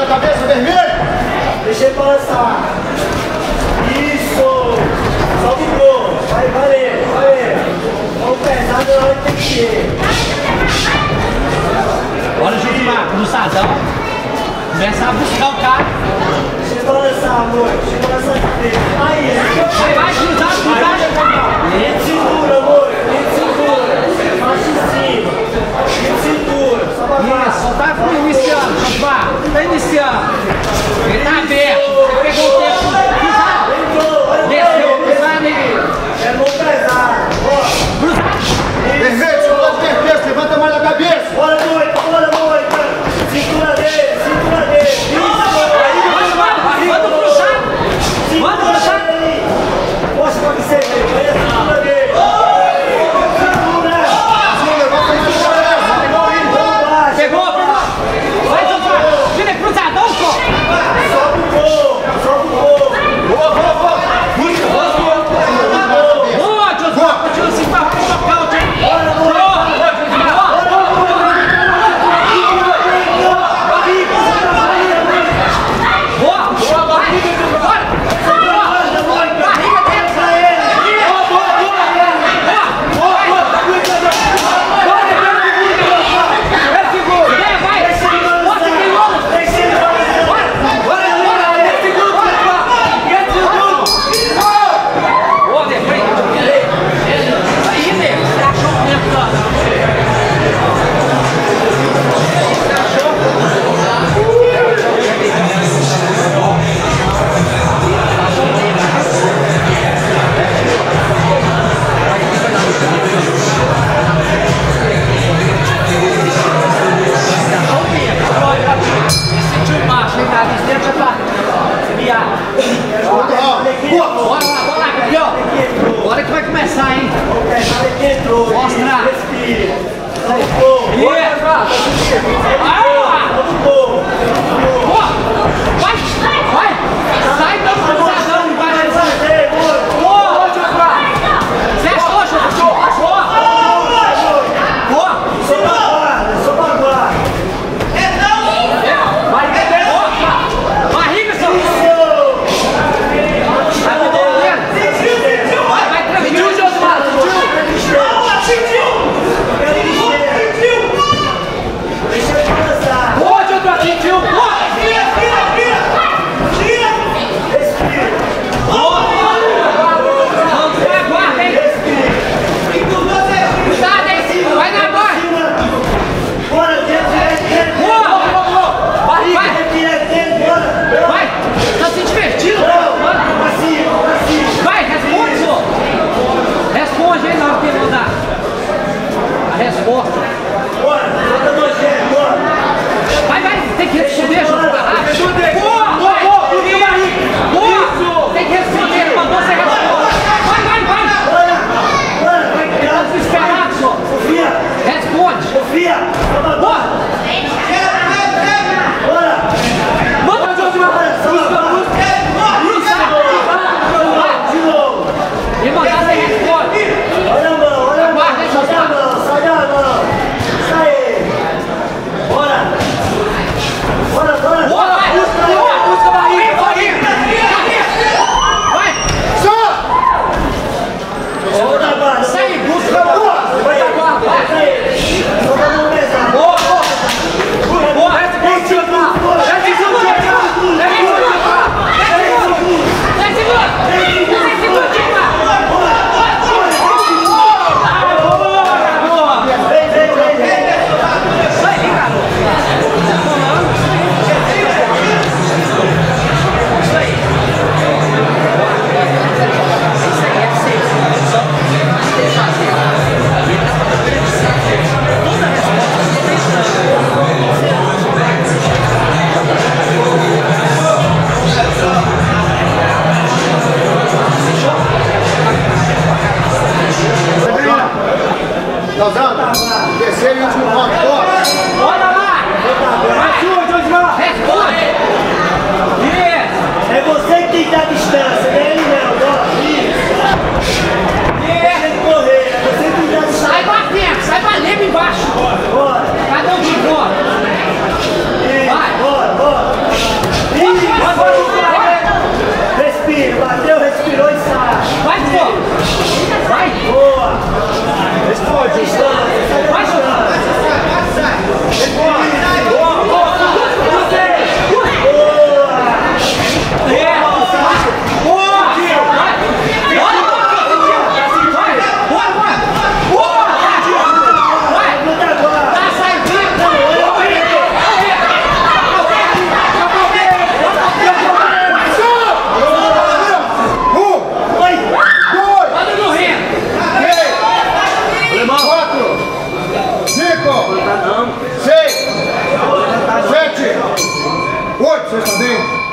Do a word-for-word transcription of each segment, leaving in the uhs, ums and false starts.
Levantaram a cabeça, vermelho. Deixa ele balançar. Isso. Só vibrou. Vai, valeu, valeu. Não pesado na hora que tem que ser. Olha o Júlio Marco no Sadão. Começa a buscar o cara. Deixa ele balançar, amor. Deixa ele balançar aqui. Aí, aí. Vai, cruzar, cruzar. Gente, segura, amor. Gente, segura. Baixa em cima. Isso, tá iniciando, Jambá. Tá iniciando. Ele tá aberto. Você pegou o tempo. Cruzar. Desceu, cruzar, neguinho. É bom pesado. Cruzar. Perfeito, eu vou ter peso. Levanta mais a cabeça. Bora, noite, bora, noite. Cintura dele, cintura dele. Isso, aí, manda, manda, manda o cruzado. Manda o cruzado. Mostra pra que você vê. Olha a cintura dele. Deixa eu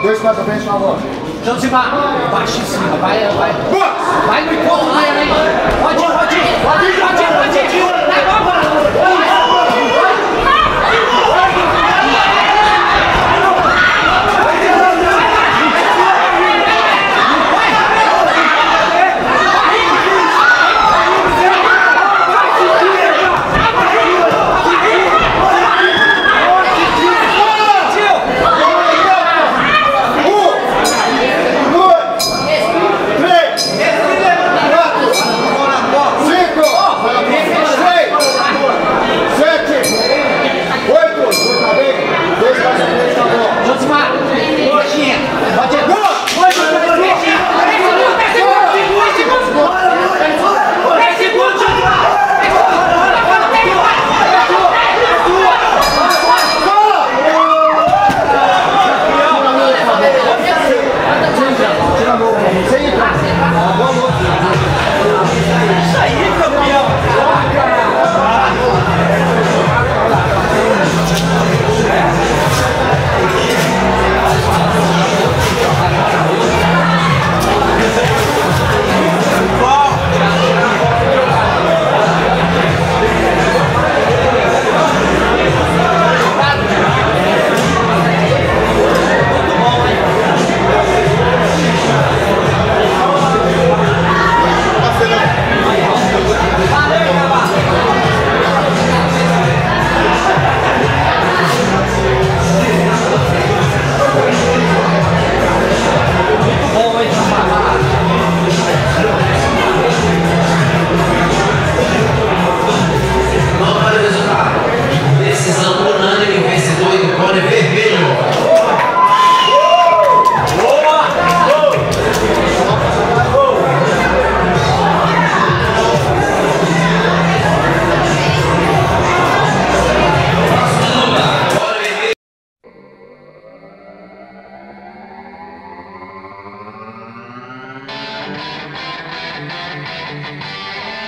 Dois quatro pra frente, uma bola. Josimar, baixa em cima, vai, vai. Vai no encontro, vai, vai. Pode, pode, pode, pode, pode. Vai, vai, vai.